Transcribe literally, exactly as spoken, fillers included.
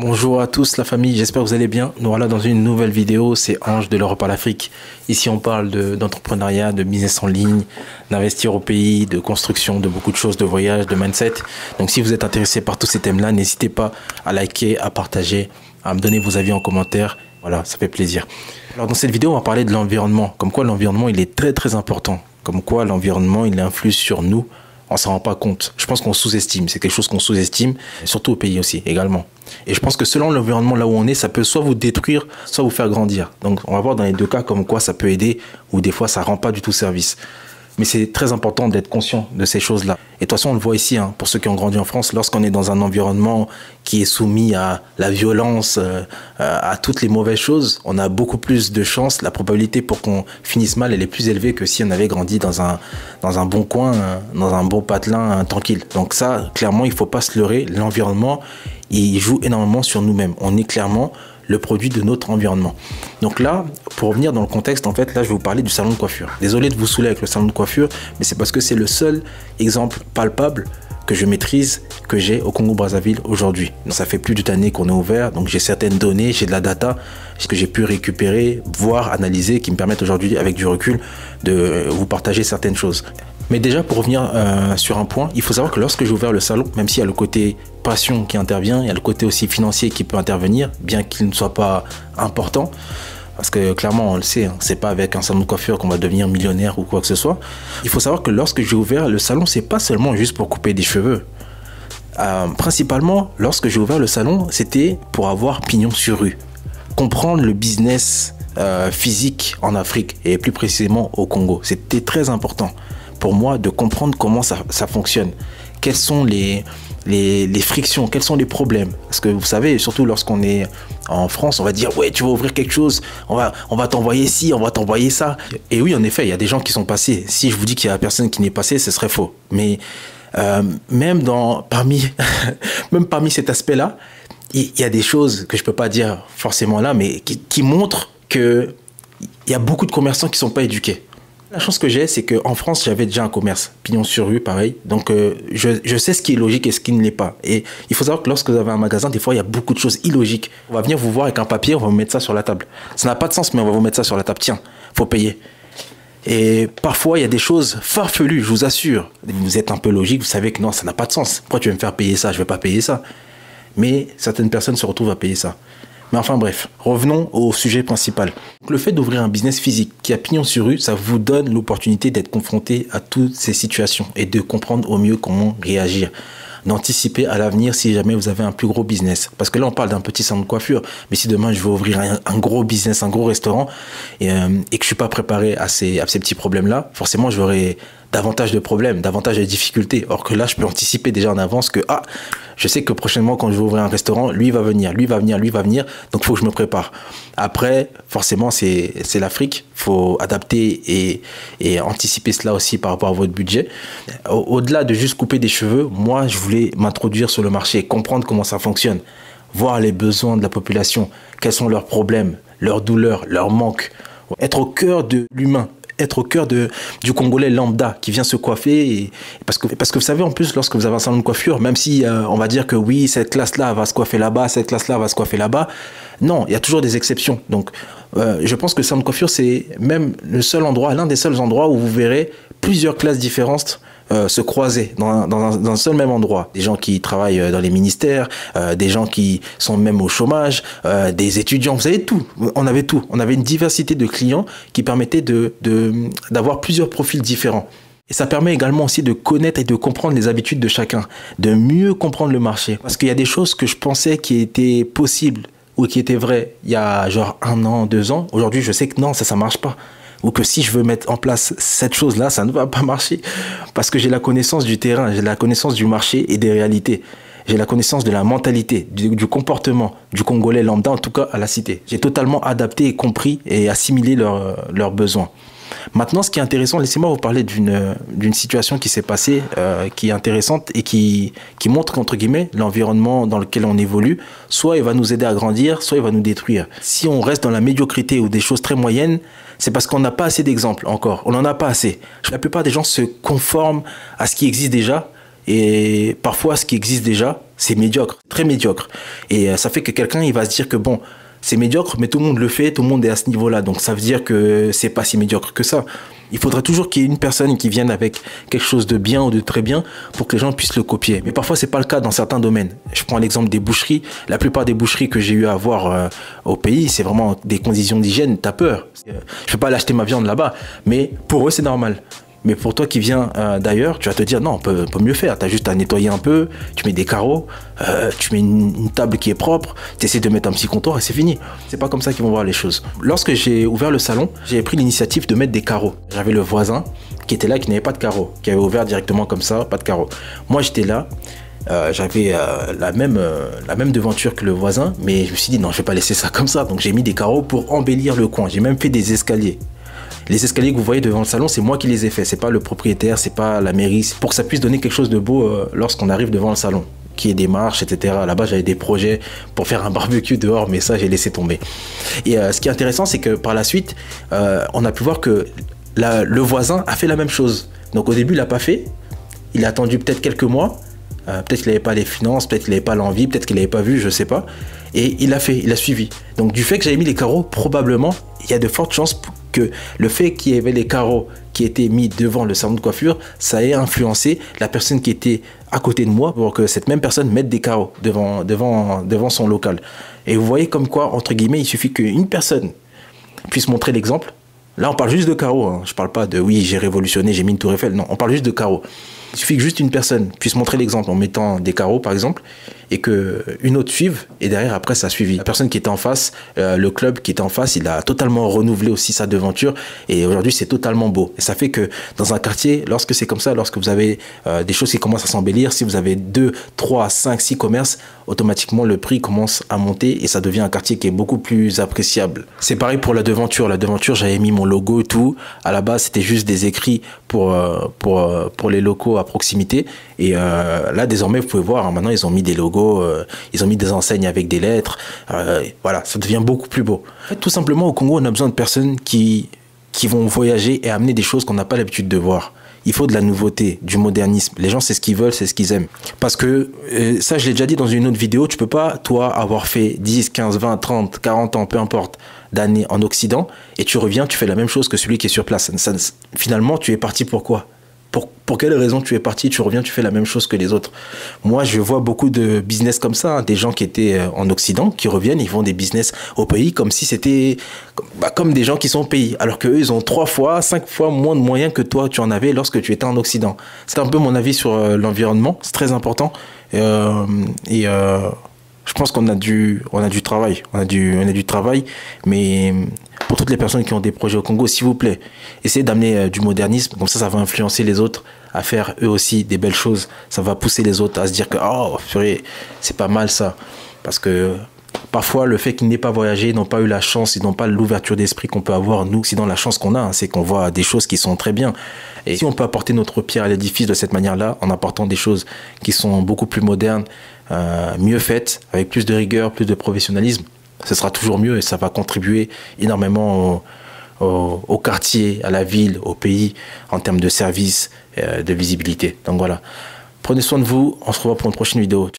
Bonjour à tous la famille, j'espère que vous allez bien. Nous voilà dans une nouvelle vidéo, c'est Ange de l'Europe à l'Afrique. Ici on parle d'entrepreneuriat, de, de business en ligne, d'investir au pays, de construction, de beaucoup de choses, de voyage, de mindset. Donc si vous êtes intéressé par tous ces thèmes-là, n'hésitez pas à liker, à partager, à me donner vos avis en commentaire. Voilà, ça fait plaisir. Alors dans cette vidéo on va parler de l'environnement, comme quoi l'environnement il est très très important, comme quoi l'environnement il influe sur nous, on s'en rend pas compte. Je pense qu'on sous-estime, c'est quelque chose qu'on sous-estime, surtout au pays aussi, également. Et je pense que selon l'environnement là où on est, ça peut soit vous détruire, soit vous faire grandir. Donc on va voir dans les deux cas comme quoi ça peut aider ou des fois ça rend pas du tout service. Mais c'est très important d'être conscient de ces choses-là. Et de toute façon, on le voit ici, hein, pour ceux qui ont grandi en France, lorsqu'on est dans un environnement qui est soumis à la violence, euh, à toutes les mauvaises choses, on a beaucoup plus de chances. La probabilité pour qu'on finisse mal, elle est plus élevée que si on avait grandi dans un, dans un bon coin, euh, dans un bon patelin euh, tranquille. Donc ça, clairement, il ne faut pas se leurrer. L'environnement, il joue énormément sur nous-mêmes. On est clairement le produit de notre environnement. Donc là, pour revenir dans le contexte, en fait, là, je vais vous parler du salon de coiffure. Désolé de vous saouler avec le salon de coiffure, mais c'est parce que c'est le seul exemple palpable que je maîtrise, que j'ai au Congo Brazzaville aujourd'hui. Ça fait plus d'une année qu'on est ouvert, donc j'ai certaines données, j'ai de la data, ce que j'ai pu récupérer, voir, analyser, qui me permettent aujourd'hui, avec du recul, de vous partager certaines choses. Mais déjà, pour revenir euh, sur un point, il faut savoir que lorsque j'ai ouvert le salon, même s'il y a le côté passion qui intervient, il y a le côté aussi financier qui peut intervenir, bien qu'il ne soit pas important, parce que clairement, on le sait, hein, c'est pas avec un salon de coiffure qu'on va devenir millionnaire ou quoi que ce soit. Il faut savoir que lorsque j'ai ouvert le salon, c'est pas seulement juste pour couper des cheveux. Euh, principalement, lorsque j'ai ouvert le salon, c'était pour avoir pignon sur rue, comprendre le business euh, physique en Afrique et plus précisément au Congo. C'était très important pour moi de comprendre comment ça, ça fonctionne, quelles sont les, les, les frictions, quels sont les problèmes. Parce que vous savez, surtout lorsqu'on est en France, on va dire « ouais, tu vas ouvrir quelque chose, on va, on va t'envoyer ci, on va t'envoyer ça ». Et oui, en effet, il y a des gens qui sont passés. Si je vous dis qu'il y a personne qui n'est passé, ce serait faux. Mais euh, même, dans, parmi, même parmi cet aspect-là, il y a des choses que je ne peux pas dire forcément là, mais qui, qui montrent qu'il y a beaucoup de commerçants qui ne sont pas éduqués. La chance que j'ai, c'est qu'en France, j'avais déjà un commerce, pignon sur rue, pareil. Donc, euh, je, je sais ce qui est logique et ce qui ne l'est pas. Et il faut savoir que lorsque vous avez un magasin, des fois, il y a beaucoup de choses illogiques. On va venir vous voir avec un papier, on va vous mettre ça sur la table. Ça n'a pas de sens, mais on va vous mettre ça sur la table. Tiens, faut payer. Et parfois, il y a des choses farfelues, je vous assure. Vous êtes un peu logique, vous savez que non, ça n'a pas de sens. Pourquoi tu veux me faire payer ça? Je ne vais pas payer ça. Mais certaines personnes se retrouvent à payer ça. Mais enfin bref, revenons au sujet principal. Donc, le fait d'ouvrir un business physique qui a pignon sur rue, ça vous donne l'opportunité d'être confronté à toutes ces situations et de comprendre au mieux comment réagir, d'anticiper à l'avenir si jamais vous avez un plus gros business. Parce que là, on parle d'un petit salon de coiffure, mais si demain je veux ouvrir un, un gros business, un gros restaurant, et, euh, et que je ne suis pas préparé à ces, à ces petits problèmes-là, forcément, j'aurai davantage de problèmes, davantage de difficultés. Or que là, je peux anticiper déjà en avance que ah, je sais que prochainement, quand je vais ouvrir un restaurant, lui va venir, lui va venir, lui va venir. Donc, il faut que je me prépare. Après, forcément, c'est l'Afrique. Il faut adapter et, et anticiper cela aussi par rapport à votre budget. Au-delà de juste couper des cheveux, moi, je voulais m'introduire sur le marché, comprendre comment ça fonctionne, voir les besoins de la population, quels sont leurs problèmes, leurs douleurs, leurs manques. Être au cœur de l'humain. Être au cœur de, du Congolais lambda qui vient se coiffer. Et, parce, que, parce que vous savez, en plus, lorsque vous avez un salon de coiffure, même si euh, on va dire que oui, cette classe-là va se coiffer là-bas, cette classe-là va se coiffer là-bas, non, il y a toujours des exceptions. Donc, euh, je pense que le salon de coiffure, c'est même le seul endroit, l'un des seuls endroits où vous verrez plusieurs classes différentes Euh, se croiser dans un, dans, un, dans un seul même endroit. Des gens qui travaillent dans les ministères, euh, des gens qui sont même au chômage, euh, des étudiants, vous savez tout. On avait tout. On avait une diversité de clients qui permettait de, de, d'avoir plusieurs profils différents. Et ça permet également aussi de connaître et de comprendre les habitudes de chacun, de mieux comprendre le marché. Parce qu'il y a des choses que je pensais qui étaient possibles ou qui étaient vraies il y a genre un an, deux ans. Aujourd'hui, je sais que non, ça, ça marche pas. Ou que si je veux mettre en place cette chose-là, ça ne va pas marcher. Parce que j'ai la connaissance du terrain, j'ai la connaissance du marché et des réalités. J'ai la connaissance de la mentalité, du, du comportement du Congolais lambda, en tout cas à la cité. J'ai totalement adapté et compris et assimilé leurs leurs besoins. Maintenant, ce qui est intéressant, laissez-moi vous parler d'une d'une situation qui s'est passée, euh, qui est intéressante et qui, qui montre qu'entre guillemets, l'environnement dans lequel on évolue, soit il va nous aider à grandir, soit il va nous détruire. Si on reste dans la médiocrité ou des choses très moyennes, c'est parce qu'on n'a pas assez d'exemples encore, on n'en a pas assez. La plupart des gens se conforment à ce qui existe déjà Et parfois, ce qui existe déjà, c'est médiocre, très médiocre. Et ça fait que quelqu'un, il va se dire que bon, c'est médiocre, mais tout le monde le fait, tout le monde est à ce niveau-là. Donc ça veut dire que c'est pas si médiocre que ça. Il faudrait toujours qu'il y ait une personne qui vienne avec quelque chose de bien ou de très bien pour que les gens puissent le copier. Mais parfois, c'est pas le cas dans certains domaines. Je prends l'exemple des boucheries. La plupart des boucheries que j'ai eu à voir euh, au pays, c'est vraiment des conditions d'hygiène, t'as peur. Je peux pas aller acheter ma viande là-bas, mais pour eux, c'est normal. Mais pour toi qui viens euh, d'ailleurs, tu vas te dire non, on peut, on peut mieux faire. Tu as juste à nettoyer un peu, tu mets des carreaux, euh, tu mets une, une table qui est propre, tu essaies de mettre un petit comptoir et c'est fini. C'est pas comme ça qu'ils vont voir les choses. Lorsque j'ai ouvert le salon, j'ai pris l'initiative de mettre des carreaux. J'avais le voisin qui était là, qui n'avait pas de carreaux, qui avait ouvert directement comme ça, pas de carreaux. Moi j'étais là, euh, j'avais euh, la, euh, la même devanture que le voisin, mais je me suis dit non, je vais pas laisser ça comme ça. Donc j'ai mis des carreaux pour embellir le coin. J'ai même fait des escaliers. Les escaliers que vous voyez devant le salon, c'est moi qui les ai faits. C'est pas le propriétaire, c'est pas la mairie. C'est pour que ça puisse donner quelque chose de beau euh, lorsqu'on arrive devant le salon. Qu'il y ait des marches, et cetera. Là-bas, j'avais des projets pour faire un barbecue dehors, mais ça, j'ai laissé tomber. Et euh, ce qui est intéressant, c'est que par la suite, euh, on a pu voir que la, le voisin a fait la même chose. Donc au début, il l'a pas fait. Il a attendu peut-être quelques mois. Euh, peut-être qu'il n'avait pas les finances, peut-être qu'il n'avait pas l'envie, peut-être qu'il n'avait pas vu, je ne sais pas. Et il l'a fait, il a suivi. Donc du fait que j'avais mis les carreaux, probablement, il y a de fortes chances pour que le fait qu'il y avait les carreaux qui étaient mis devant le salon de coiffure, ça a influencé la personne qui était à côté de moi pour que cette même personne mette des carreaux devant, devant, devant son local. Et vous voyez comme quoi, entre guillemets, il suffit qu'une personne puisse montrer l'exemple. Là, on parle juste de carreaux. Hein. Je ne parle pas de « oui, j'ai révolutionné, j'ai mis une tour Eiffel ». Non, on parle juste de carreaux. Il suffit que juste une personne puisse montrer l'exemple en mettant des carreaux, par exemple, et qu'une autre suive, et derrière, après, ça a suivi. La personne qui était en face, euh, le club qui était en face, il a totalement renouvelé aussi sa devanture, et aujourd'hui, c'est totalement beau. Et ça fait que dans un quartier, lorsque c'est comme ça, lorsque vous avez euh, des choses qui commencent à s'embellir, si vous avez deux, trois, cinq, six commerces, automatiquement, le prix commence à monter, et ça devient un quartier qui est beaucoup plus appréciable. C'est pareil pour la devanture. La devanture, j'avais mis mon logo et tout. À la base, c'était juste des écrits pour, euh, pour, euh, pour les locaux à proximité. Et euh, là, désormais, vous pouvez voir, hein, maintenant, ils ont mis des logos, euh, ils ont mis des enseignes avec des lettres. Euh, voilà, ça devient beaucoup plus beau. En fait, tout simplement, au Congo, on a besoin de personnes qui, qui vont voyager et amener des choses qu'on n'a pas l'habitude de voir. Il faut de la nouveauté, du modernisme. Les gens, c'est ce qu'ils veulent, c'est ce qu'ils aiment. Parce que, euh, ça, je l'ai déjà dit dans une autre vidéo, tu peux pas, toi, avoir fait dix, quinze, vingt, trente, quarante ans, peu importe, d'années en Occident, et tu reviens, tu fais la même chose que celui qui est sur place. Ça, ça, finalement, tu es parti pour quoi ? Pour, pour quelle raison tu es parti, tu reviens, tu fais la même chose que les autres. Moi, je vois beaucoup de business comme ça, hein, des gens qui étaient en Occident, qui reviennent, ils font des business au pays comme si c'était bah, comme des gens qui sont au pays, alors qu'eux, ils ont trois fois, cinq fois moins de moyens que toi, tu en avais lorsque tu étais en Occident. C'est un peu mon avis sur euh, l'environnement, c'est très important. Euh, et euh, je pense qu'on a du, on a du travail, on a du, on a du travail, mais... Pour toutes les personnes qui ont des projets au Congo, s'il vous plaît, essayez d'amener euh, du modernisme. Comme ça, ça va influencer les autres à faire eux aussi des belles choses. Ça va pousser les autres à se dire que oh, purée, c'est pas mal ça. Parce que euh, parfois, le fait qu'ils n'aient pas voyagé, ils n'ont pas eu la chance, ils n'ont pas l'ouverture d'esprit qu'on peut avoir. Nous, c'est dans la chance qu'on a, hein, c'est qu'on voit des choses qui sont très bien. Et si on peut apporter notre pierre à l'édifice de cette manière-là, en apportant des choses qui sont beaucoup plus modernes, euh, mieux faites, avec plus de rigueur, plus de professionnalisme, ce sera toujours mieux et ça va contribuer énormément au, au, au quartier, à la ville, au pays, en termes de services, euh, de visibilité. Donc voilà, prenez soin de vous, on se revoit pour une prochaine vidéo.